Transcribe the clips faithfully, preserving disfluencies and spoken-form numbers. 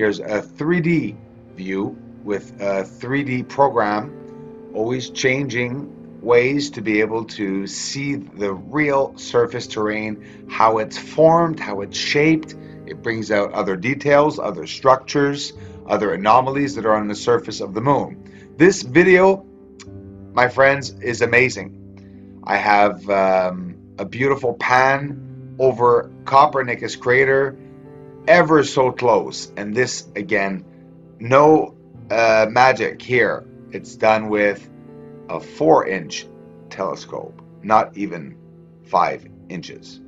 Here's a three D view with a three D program, always changing ways to be able to see the real surface terrain, how it's formed, how it's shaped. It brings out other details, other structures, other anomalies that are on the surface of the moon. This video, my friends, is amazing. I have um, a beautiful pan over Copernicus Crater, ever so close, and this again, no uh, magic here. It's done with a four inch telescope, not even five inches.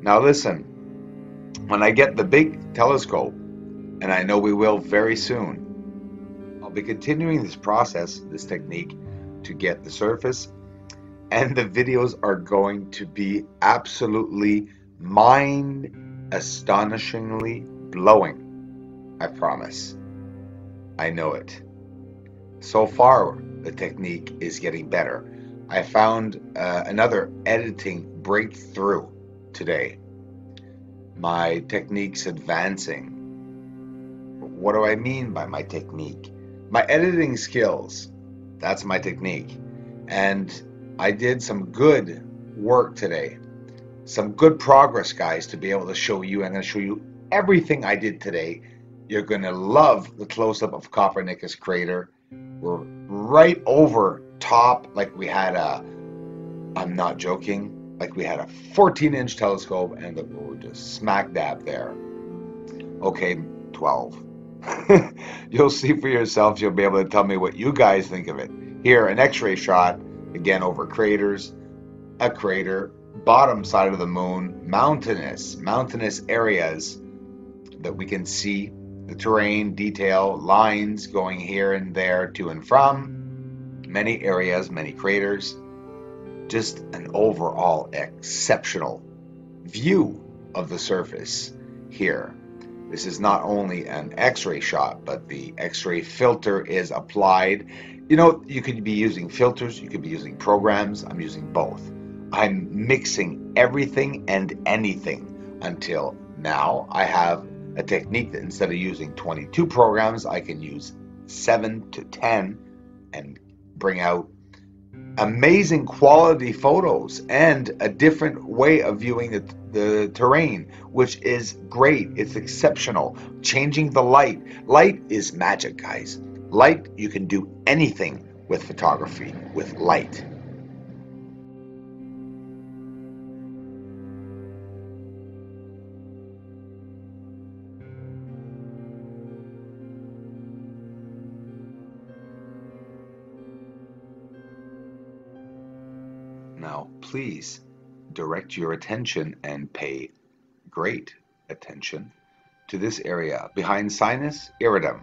Now listen, when I get the big telescope, and I know we will very soon, I'll be continuing this process, this technique to get the surface, and the videos are going to be absolutely mind astonishingly blowing. I promise. I know it. So far, the technique is getting better. I found uh, another editing breakthrough today. My technique's advancing. What do I mean by my technique? My editing skills. That's my technique. And I did some good work today. Some good progress, guys, to be able to show you. I'm going to show you everything I did today. You're going to love the close-up of Copernicus Crater. We're right over top, like we had a, I'm not joking, like we had a fourteen inch telescope, and we were just smack dab there. Okay, twelve. You'll see for yourself, you'll be able to tell me what you guys think of it. Here, an x-ray shot, again over craters, a crater, bottom side of the moon, mountainous, mountainous areas that we can see. The terrain, detail, lines going here and there, to and from, many areas, many craters. Just an overall exceptional view of the surface here. This is not only an x-ray shot, but the x-ray filter is applied. You know, you could be using filters, you could be using programs. I'm using both. I'm mixing everything and anything until now I have a technique that instead of using twenty-two programs, I can use seven to ten and bring out amazing quality photos and a different way of viewing the, the terrain, which is great. It's exceptional. Changing the light. Light is magic, guys. Light, you can do anything with photography, with light. Now, please direct your attention and pay great attention to this area behind Sinus Iridum.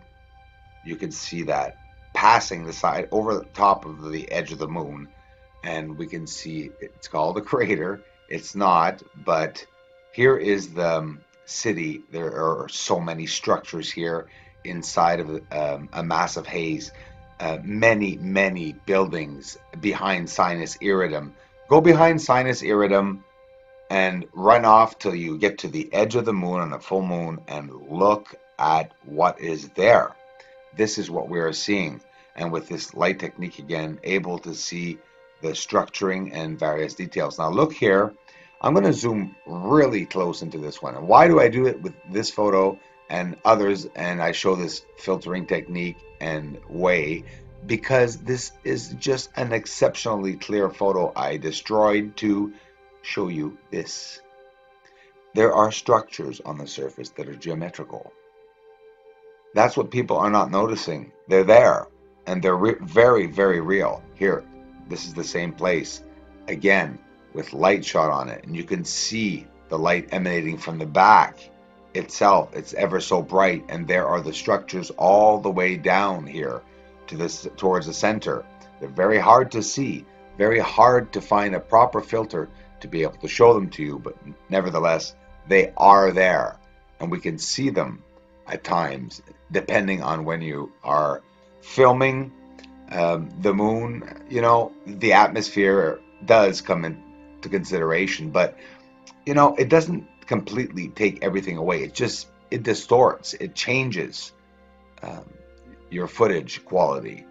You can see that passing the side over the top of the edge of the moon, and we can see it's called a crater. It's not, but here is the city. There are so many structures here inside of um, a massive haze. Uh, many, many buildings behind Sinus Iridum. Go behind Sinus Iridum and run off till you get to the edge of the moon on a full moon and look at what is there. This is what we are seeing. And with this light technique again, able to see the structuring and various details. Now look here. I'm going to zoom really close into this one. And why do I do it with this photo and others? And I show this filtering technique and way, because this is just an exceptionally clear photo I destroyed to show you this. There are structures on the surface that are geometrical. That's what people are not noticing. They're there, and they're very, very real. Here, this is the same place, again, with light shot on it, and you can see the light emanating from the back itself. It's ever so bright, and there are the structures all the way down here to this towards the center. They're very hard to see, very hard to find a proper filter to be able to show them to you, but nevertheless they are there, and we can see them at times depending on when you are filming um, the moon. You know, the atmosphere does come into consideration, but you know, it doesn't completely take everything away. It just it distorts, it changes um, your footage quality.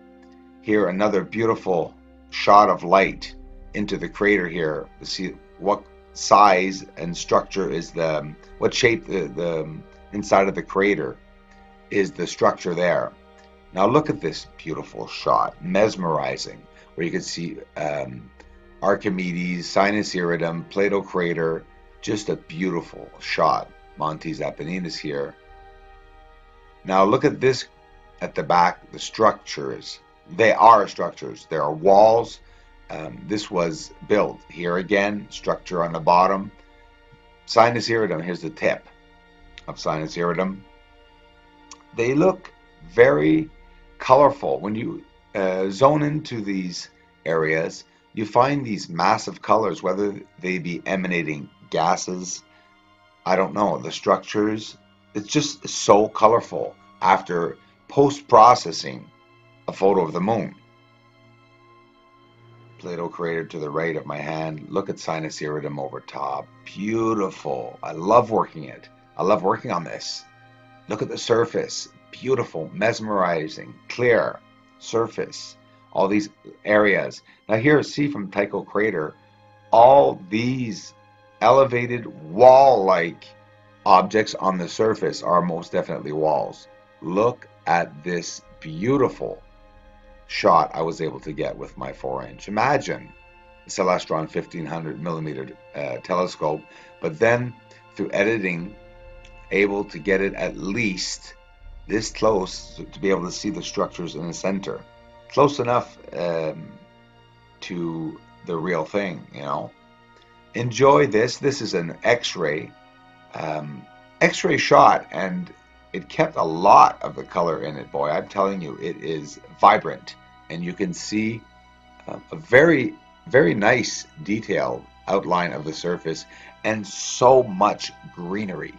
Here, another beautiful shot of light into the crater here. See what size and structure is the, what shape the, the inside of the crater is the structure there. Now look at this beautiful shot, mesmerizing, where you can see um, Archimedes, Sinus Iridum, Plato crater, just a beautiful shot. Montes Apenninus here. Now look at this at the back, the structures. They are structures. There are walls. Um, this was built. Here again, structure on the bottom. Sinus Iridum, here's the tip of Sinus Iridum. They look very colorful. When you uh, zone into these areas, you find these massive colors, whether they be emanating gases, I don't know, the structures. It's just so colorful after post-processing a photo of the moon. Plato crater to the right of my hand. Look at Sinus Iridum over top. Beautiful. I love working it. I love working on this. Look at the surface. Beautiful, mesmerizing, clear surface. All these areas. Now here, see from Tycho crater, all these elevated wall-like objects on the surface are most definitely walls. Look at this beautiful shot I was able to get with my four inch. Imagine the Celestron fifteen hundred millimeter uh, telescope, but then through editing, able to get it at least this close to be able to see the structures in the center. Close enough um, to the real thing, you know. Enjoy this. This is an X-ray, um, X-ray shot, and it kept a lot of the color in it. Boy, I'm telling you, it is vibrant, and you can see uh, a very, very nice detailed outline of the surface and so much greenery.